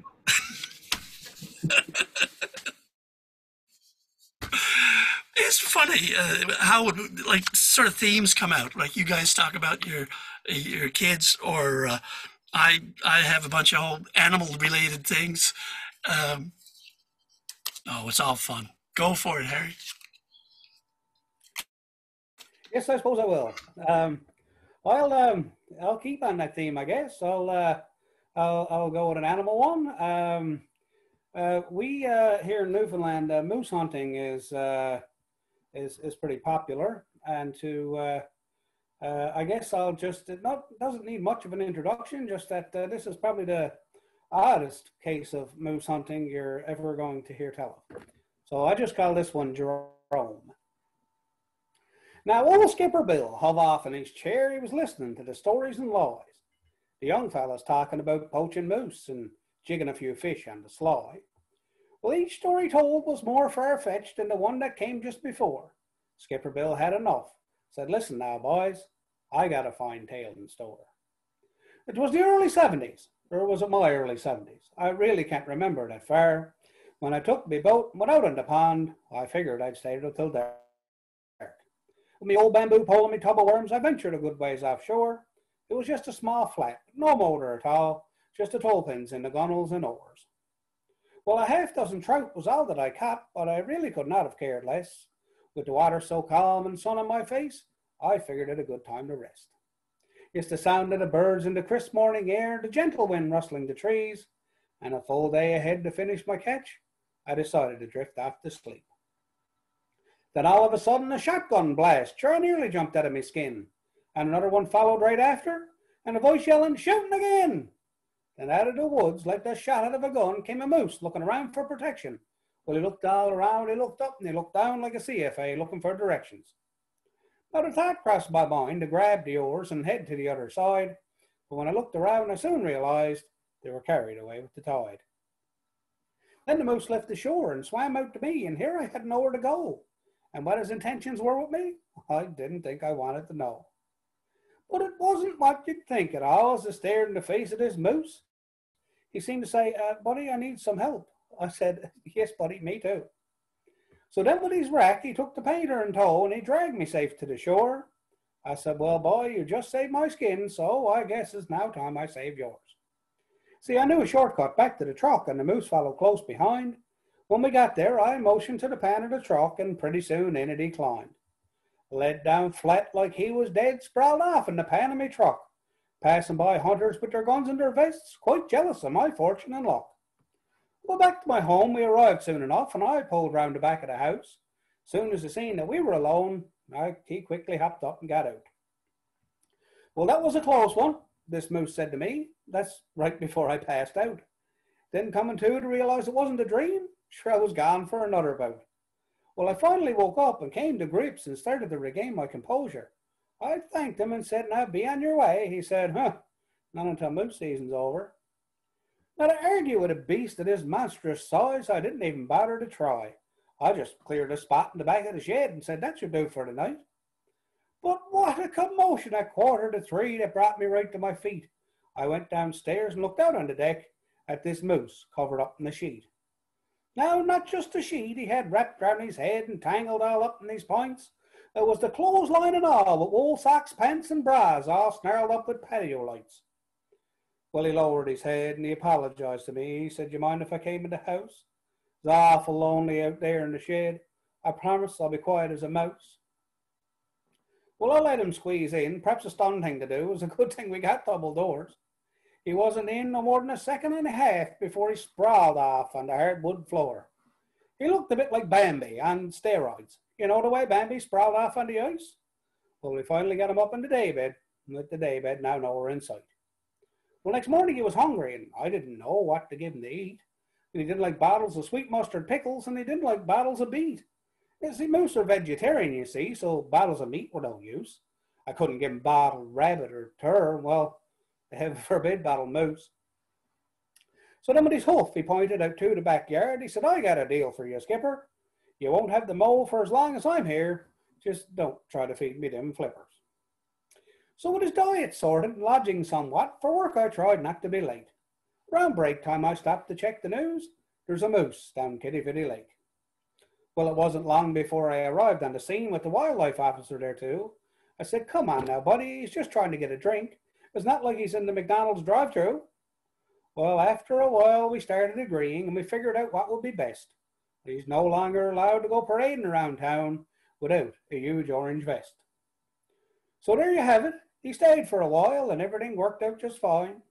It's funny how, like, sort of themes come out. Like, you guys talk about your kids, or I have a bunch of old animal-related things. Oh, it's all fun. Go for it, Harry. Yes, I suppose I will. I'll keep on that theme, I guess. I'll go with an animal one. We here in Newfoundland, moose hunting is pretty popular, and I guess I'll just doesn't need much of an introduction. Just that this is probably the oddest case of moose hunting you're ever going to hear tell of. So I just call this one Jerome. Now, old Skipper Bill hung off in his chair. He was listening to the stories and lies. The young fella's talking about poaching moose and jigging a few fish on the sly. Well, each story told was more far-fetched than the one that came just before. Skipper Bill had enough, said, listen now, boys, I got a fine tale in store. It was the early 70s, or was it my early 70s? I really can't remember that far. When I took my boat and went out on the pond, I figured I'd stay there till dark. With my old bamboo pole and my tub of worms, I ventured a good ways offshore. It was just a small flat, no motor at all, just the toe pins in the gunnels and oars. Well, a half dozen trout was all that I caught, but I really could not have cared less. With the water so calm and sun on my face, I figured it a good time to rest. It's the sound of the birds in the crisp morning air, the gentle wind rustling the trees, and a full day ahead to finish my catch, I decided to drift off to sleep. Then all of a sudden, a shotgun blast sure nearly jumped out of my skin, and another one followed right after, and a voice yelling, shooting again! And out of the woods, like the shot out of a gun, came a moose looking around for protection. Well, he looked all around, he looked up, and he looked down like a CFA looking for directions. But a thought crossed my mind to grab the oars and head to the other side. But when I looked around, I soon realized they were carried away with the tide. Then the moose left the shore and swam out to me, and here I had nowhere to go. And what his intentions were with me, I didn't think I wanted to know. But it wasn't what you'd think at all as I stared in the face of this moose. He seemed to say, buddy, I need some help. I said, yes, buddy, me too. So then with his rack, he took the painter in tow and he dragged me safe to the shore. I said, well, boy, you just saved my skin, so I guess it's now time I save yours. See, I knew a shortcut back to the truck, and the moose followed close behind. When we got there, I motioned to the pan of the truck, and pretty soon in it he climbed. Let down flat like he was dead, sprawled off in the pan of me truck, passing by hunters with their guns in their vests, quite jealous of my fortune and luck. Well, back to my home, we arrived soon enough, and I pulled round the back of the house. Soon as I seen that we were alone, he quickly hopped up and got out. Well, that was a close one, this moose said to me. That's right before I passed out. Then coming to realize it wasn't a dream, sure I was gone for another bout. Well, I finally woke up and came to grips and started to regain my composure. I thanked him and said, now be on your way. He said, not until moose season's over. Now, to argue with a beast of this monstrous size, I didn't even bother to try. I just cleared a spot in the back of the shed and said, that should do for the night. But what a commotion at 2:45 that brought me right to my feet. I went downstairs and looked out on the deck at this moose covered up in a sheet. Now, not just a sheet he had wrapped round his head and tangled all up in his points. It was the clothesline and all, with wool socks, pants, and bras, all snarled up with patio lights. Well, he lowered his head and he apologized to me. He said, you mind if I came in the house? It's awful lonely out there in the shed. I promise I'll be quiet as a mouse. Well, I let him squeeze in. Perhaps a stunned thing to do. It was a good thing we got double doors. He wasn't in no more than 1.5 seconds before he sprawled off on the hardwood floor. He looked a bit like Bambi on steroids. You know the way Bambi sprawled off on the ice? Well, we finally got him up in the daybed, and with the daybed now nowhere in sight. Well, next morning he was hungry, and I didn't know what to give him to eat. And he didn't like bottles of sweet mustard pickles, and he didn't like bottles of beet. You see, moose are vegetarian, you see, so bottles of meat were no use. I couldn't give him bottled rabbit or turr. Well, heaven forbid, bottled moose. So then with his hoof, he pointed out to the backyard. He said, I got a deal for you, Skipper. You won't have the mole for as long as I'm here. Just don't try to feed me them flippers. So with his diet sorted and lodging somewhat, for work I tried not to be late. Round break time I stopped to check the news. There's a moose down Kitty Pitty Lake. Well, it wasn't long before I arrived on the scene with the wildlife officer there too. I said, come on now, buddy, he's just trying to get a drink. It's not like he's in the McDonald's drive-thru. Well, after a while we started agreeing and we figured out what would be best. He's no longer allowed to go parading around town without a huge orange vest. So there you have it. He stayed for a while and everything worked out just fine.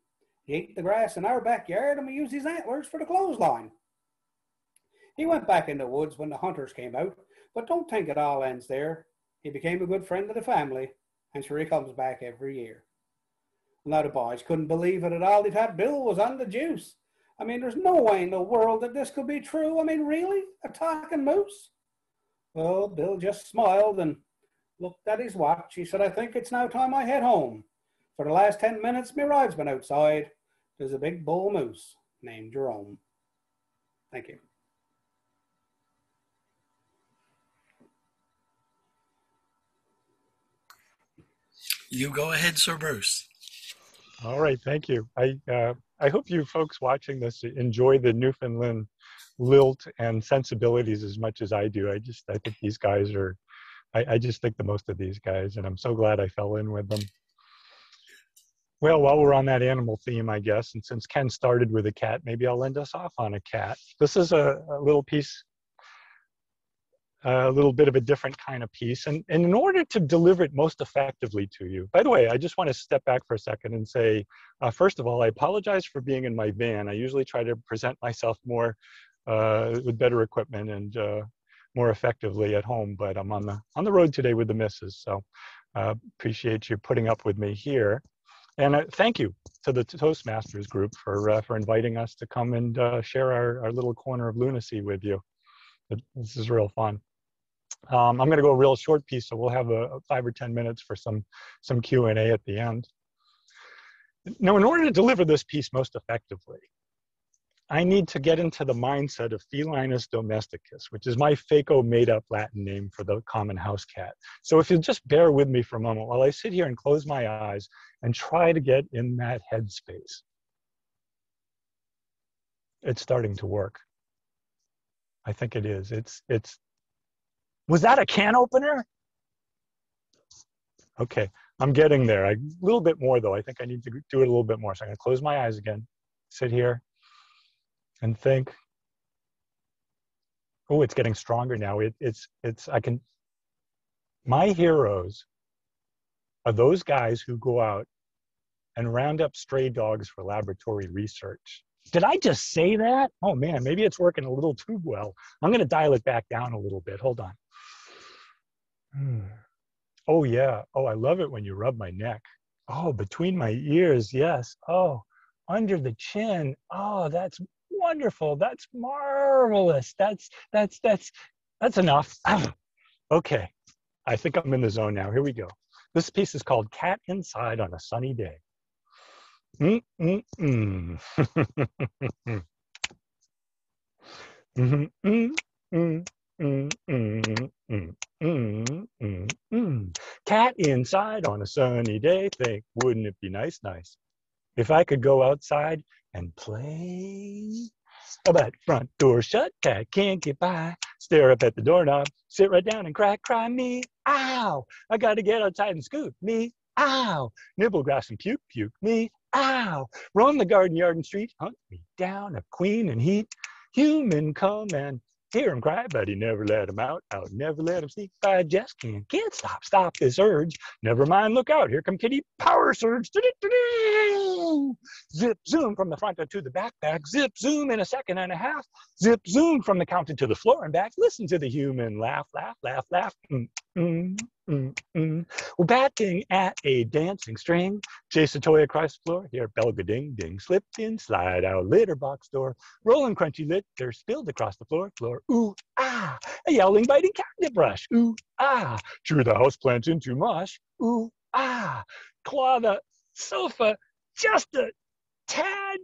He ate the grass in our backyard and we used his antlers for the clothesline. He went back in the woods when the hunters came out, but don't think it all ends there. He became a good friend of the family, and sure he comes back every year. Now the boys couldn't believe it at all that Bill was on the juice. I mean, there's no way in the world that this could be true. I mean, really? A talking moose? Well, Bill just smiled and looked at his watch. He said, I think it's now time I head home. For the last 10 minutes, my ride's been outside. There's a big bull moose named Jerome. Thank you. You go ahead, Sir Bruce. All right, thank you. I hope you folks watching this enjoy the Newfoundland lilt and sensibilities as much as I do. I think these guys are, I just think the most of these guys, and I'm so glad I fell in with them. Well, while we're on that animal theme, I guess, and since Ken started with a cat, maybe I'll end us off on a cat. This is a little piece, a little bit of a different kind of piece. And in order to deliver it most effectively to you, by the way, I just want to step back for a second and say, first of all, I apologize for being in my van. I usually try to present myself more with better equipment and more effectively at home, but I'm on the road today with the missus. So appreciate you putting up with me here. And thank you to the Toastmasters group for inviting us to come and share our little corner of lunacy with you. This is real fun. I'm going to go a real short piece, so we'll have a 5 or 10 minutes for some Q&A at the end. Now, in order to deliver this piece most effectively, I need to get into the mindset of Felinus domesticus, which is my FACO made-up Latin name for the common house cat. So if you'll just bear with me for a moment while I sit here and close my eyes and try to get in that headspace. It's starting to work. I think it is. Was that a can opener? Okay, I'm getting there. A little bit more though. I think I need to do it a little bit more. So I'm gonna close my eyes again, sit here and think. Oh, it's getting stronger now. My heroes are those guys who go out and round up stray dogs for laboratory research. Did I just say that? Oh man, maybe it's working a little too well. I'm gonna dial it back down a little bit, hold on. Oh yeah, oh, I love it when you rub my neck. Oh, between my ears, yes. Oh, under the chin. Oh, that's wonderful, that's marvelous. That's enough. Okay, I think I'm in the zone now, here we go. This piece is called Cat Inside on a Sunny Day. Cat inside on a sunny day, think, wouldn't it be nice, nice, if I could go outside and play? But front door shut, cat can't get by, stare up at the doorknob, sit right down and cry, cry me, ow, I gotta get outside and scoot me. Ow, nibble grass and puke, puke me, ow, roam the garden, yard, and street, hunt me down a queen and heat, human come and hear him cry, but he never let him out, out, never let him sneak by, just can't stop, stop this urge, never mind, look out, here come kitty, power surge, do-do-do-do. Zip, zoom from the front to the back, zip, zoom in a second and a half, zip, zoom from the counter to the floor and back, listen to the human laugh, laugh, laugh, laugh, We're batting at a dancing string, chase a toy across the floor, here belga ding ding, slipped in, slide out, litter box door, rolling crunchy litter spilled across the floor, ooh ah, a yelling biting cactus brush, ooh ah, chew the houseplants into mush, ooh ah, claw the sofa just a tad,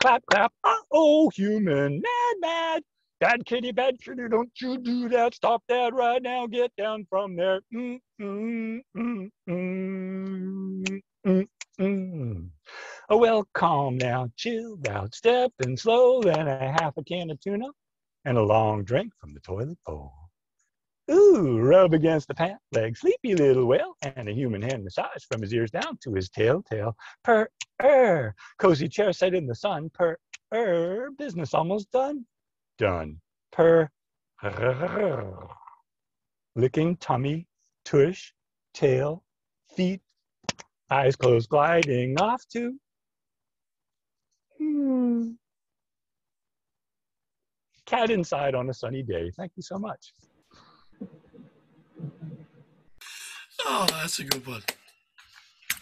clap clap, uh-oh, human mad mad. Bad kitty, don't you do that. Stop that right now. Get down from there. Oh, well, calm now. Chill out. Step and slow. Then a half a can of tuna and a long drink from the toilet bowl. Ooh, rub against the pant leg, sleepy little whale, and a human hand massage from his ears down to his tail. Purr. Cozy chair set in the sun. Purr. Business almost done. Purr, licking tummy, tush, tail, feet, eyes closed, gliding off to Cat Inside on a Sunny Day. Thank you so much. Oh, that's a good one.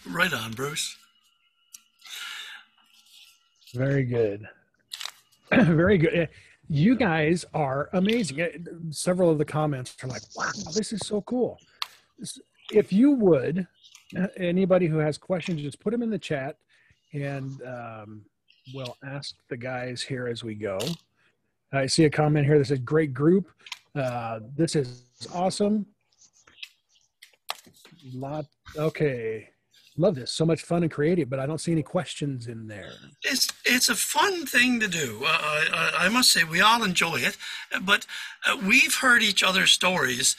Right on, Bruce. Very good. Very good. You guys are amazing. Several of the comments are like, wow, this is so cool. If you would, anybody who has questions, just put them in the chat and we'll ask the guys here as we go. I see a comment here that says, great group. This is awesome. Okay. Love this. So much fun and creative, but I don't see any questions in there. It's a fun thing to do. I must say we all enjoy it, but we've heard each other's stories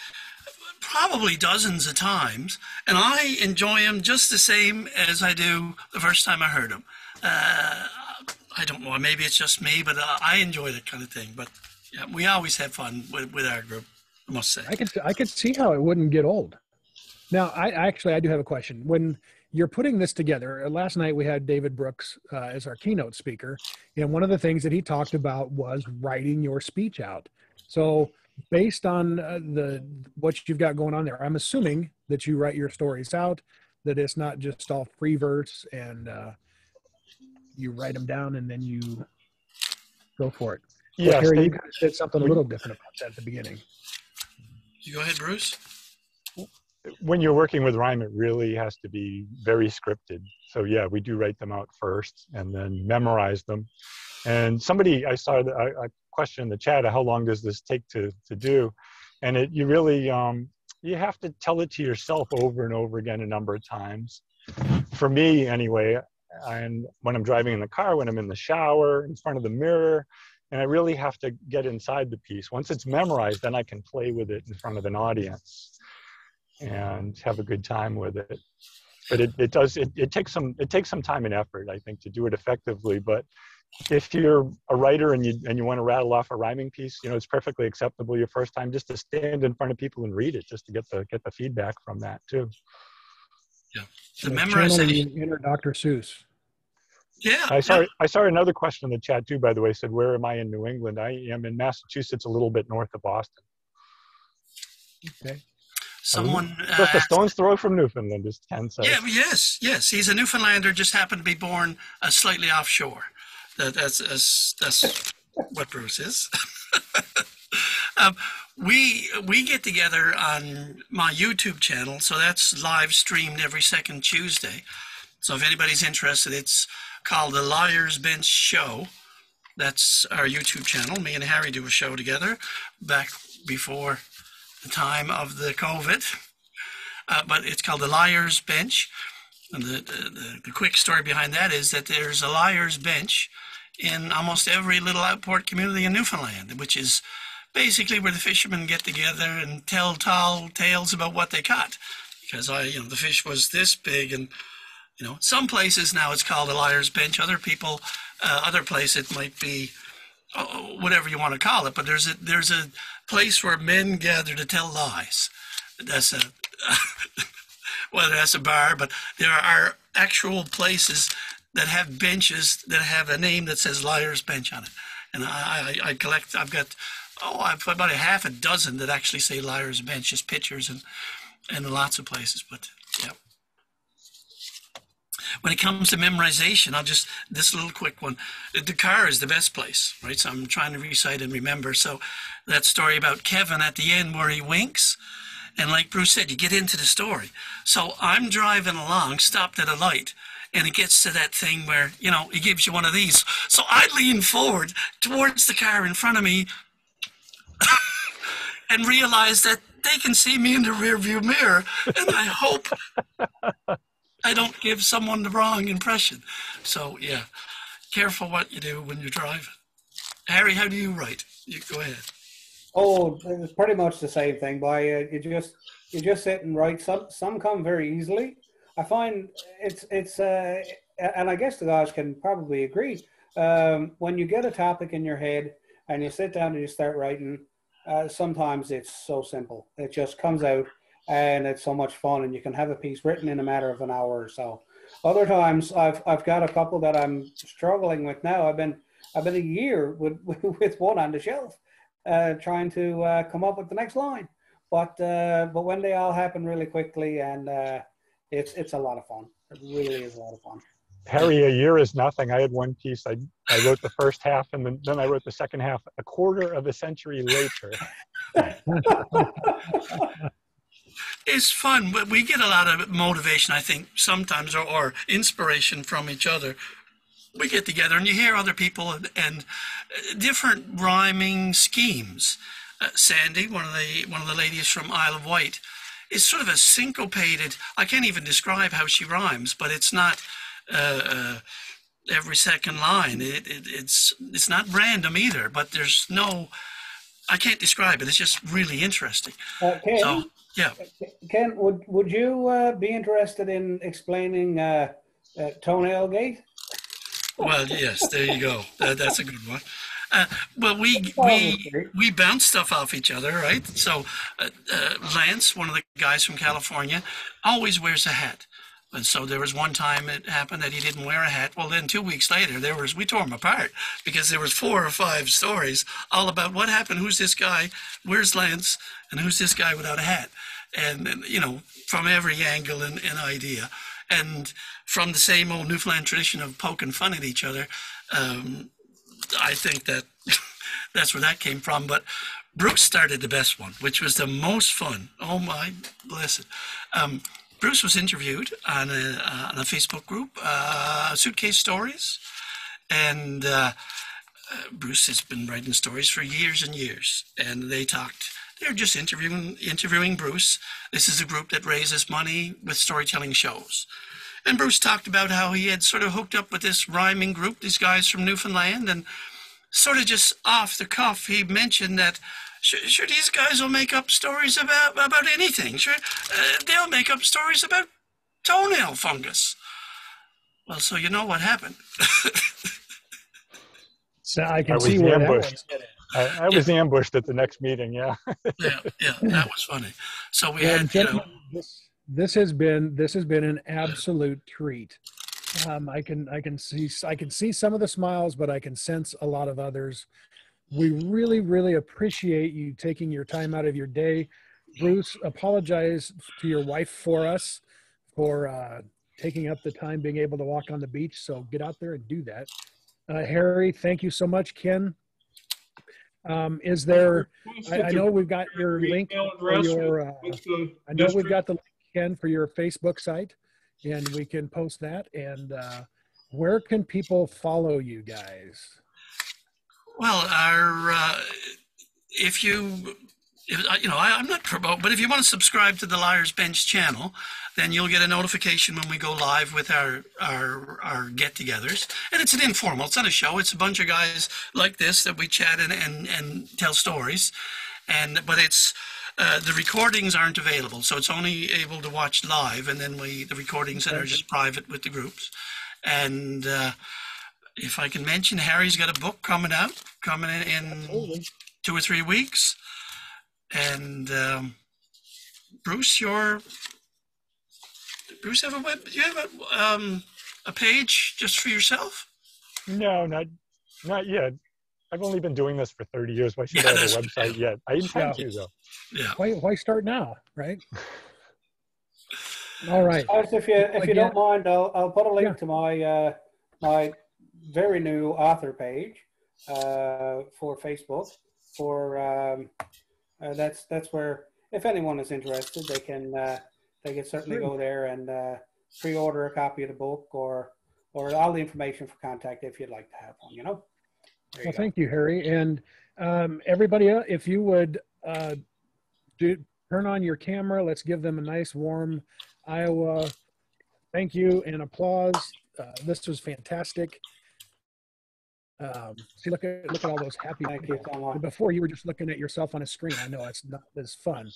probably dozens of times, and I enjoy them just the same as I do the first time I heard them. I don't know. Maybe it's just me, but I enjoy that kind of thing. But yeah, we always have fun with our group, I must say. I could see how it wouldn't get old. Now, I do have a question. When you're putting this together, last night we had David Brooks as our keynote speaker, and one of the things that he talked about was writing your speech out. So based on what you've got going on there, I'm assuming that you write your stories out, that it's not just all free verse and you write them down and then you go for it. Yeah, well, Harry, you guys said something a little different about that at the beginning. You go ahead, Bruce. When you're working with rhyme, it really has to be very scripted. So yeah, we do write them out first and then memorize them. And somebody, I saw a question in the chat, how long does this take to do? And you really, you have to tell it to yourself over and over again a number of times. For me anyway, and when I'm driving in the car, when I'm in the shower, in front of the mirror, and I really have to get inside the piece. Once it's memorized, then I can play with it in front of an audience. and have a good time with it. But it takes some time and effort, I think, to do it effectively. But if you're a writer and you want to rattle off a rhyming piece, you know, it's perfectly acceptable your first time just to stand in front of people and read it, just to get the feedback from that too. Yeah, the memorization. Inner Dr. Seuss. Yeah. I saw another question in the chat too, by the way, said, where am I in New England? I am in Massachusetts, a little bit north of Boston. Okay. Someone just a stone's throw from Newfoundland, as Ken says. Yeah, yes. He's a Newfoundlander, just happened to be born slightly offshore. That's what Bruce is. We get together on my YouTube channel, so that's live streamed every second Tuesday. So if anybody's interested, it's called the Liar's Bench Show. That's our YouTube channel. Me and Harry do a show together back before the time of the COVID. But it's called the Liar's Bench. And the quick story behind that is that there's a Liar's Bench in almost every little outport community in Newfoundland, which is basically where the fishermen get together and tell tall tales about what they caught. Because the fish was this big, and some places now it's called a Liar's Bench. Other people, other place it might be whatever you want to call it. But there's a place where men gather to tell lies. That's a whether that's a bar, but there are actual places that have benches that have a name that says Liar's Bench on it. And I collect. I've got about a half a dozen that actually say Liar's Bench, just pictures and lots of places. But yeah. When it comes to memorization, this little quick one, the car is the best place, right? So I'm trying to recite and remember. So that story about Kevin at the end where he winks, and like Bruce said, you get into the story. So I'm driving along, stopped at a light, and it gets to that thing where, he gives you one of these. So I lean forward towards the car in front of me and realize that they can see me in the rearview mirror, and I hope I don't give someone the wrong impression. So yeah, careful what you do when you're driving. Harry, how do you write? You go ahead. Oh, it's pretty much the same thing. You just sit and write. Some come very easily. I find it's and I guess the guys can probably agree. When you get a topic in your head and you sit down and you start writing, sometimes it's so simple. It just comes out. And it's so much fun, and you can have a piece written in a matter of an hour or so. Other times, I've got a couple that I'm struggling with now. I've been a year with one on the shelf, trying to come up with the next line. But when they all happen really quickly, and it's a lot of fun. It really is a lot of fun. Harry, a year is nothing. I had one piece. I wrote the first half, and then I wrote the second half a quarter of a century later. It's fun, but we get a lot of motivation, I think, sometimes, or inspiration from each other. We get together, and you hear other people and different rhyming schemes. Sandy, one of the ladies from Isle of Wight, is sort of a syncopated. I can't even describe how she rhymes, but it's not every second line. It's not random either, but there's no. I can't describe it. It's just really interesting. Okay. So, yeah. Ken, would you be interested in explaining toenail gate? Well, yes, there you go. That's a good one. Well, we bounce stuff off each other, right? So Lance, one of the guys from California, always wears a hat. And so there was one time it happened that he didn't wear a hat. Well, then 2 weeks later, we tore him apart because there was 4 or 5 stories all about what happened, who's this guy, where's Lance, and who's this guy without a hat? And from every angle and idea. And from the same old Newfoundland tradition of poking fun at each other, I think that that's where that came from. But Bruce started the best one, which was the most fun. Oh, my blessed. Bruce was interviewed on a Facebook group, Suitcase Stories, and Bruce has been writing stories for years and years. And they're just interviewing Bruce. This is a group that raises money with storytelling shows. And Bruce talked about how he had sort of hooked up with this rhyming group, these guys from Newfoundland, and sort of just off the cuff, he mentioned that Sure, these guys will make up stories about anything. Sure, they'll make up stories about toenail fungus. Well, so you know what happened. So I can see where ambushed. I was ambushed at the next meeting. Yeah. yeah, that was funny. So we had, you know, this has been an absolute treat. I can see some of the smiles, but I can sense a lot of others. We really, really appreciate you taking your time out of your day. Bruce, apologize to your wife for us for taking up the time being able to walk on the beach. So get out there and do that. Harry, thank you so much. Ken, is there, I know we've got your link for your, I know we've got the link, Ken, for your Facebook site, and we can post that. And where can people follow you guys? Well, our, I'm not promoting, but if you want to subscribe to the Liar's Bench channel, then you'll get a notification when we go live with our get-togethers. And it's an informal, it's not a show, it's a bunch of guys like this that we chat and tell stories. But it's, the recordings aren't available, so it's only able to watch live, and then the recordings that are just private with the groups. And, if I can mention, Harry's got a book coming in 2 or 3 weeks. And Bruce, you have a page just for yourself? No, not yet. I've only been doing this for 30 years. Why should I have a website yet? I intend to, though. Yeah. Why start now, right? All right. Also, if you don't mind, I'll put a link to my my very new author page for Facebook. For that's where, if anyone is interested, they can certainly go there and pre-order a copy of the book or all the information for contact if you'd like to have one. You know. Well, thank you, Harry, and everybody. If you would turn on your camera, let's give them a nice warm Iowa thank you and applause. This was fantastic. See, look at all those happy people. Before you were just looking at yourself on a screen. I know it's not as fun.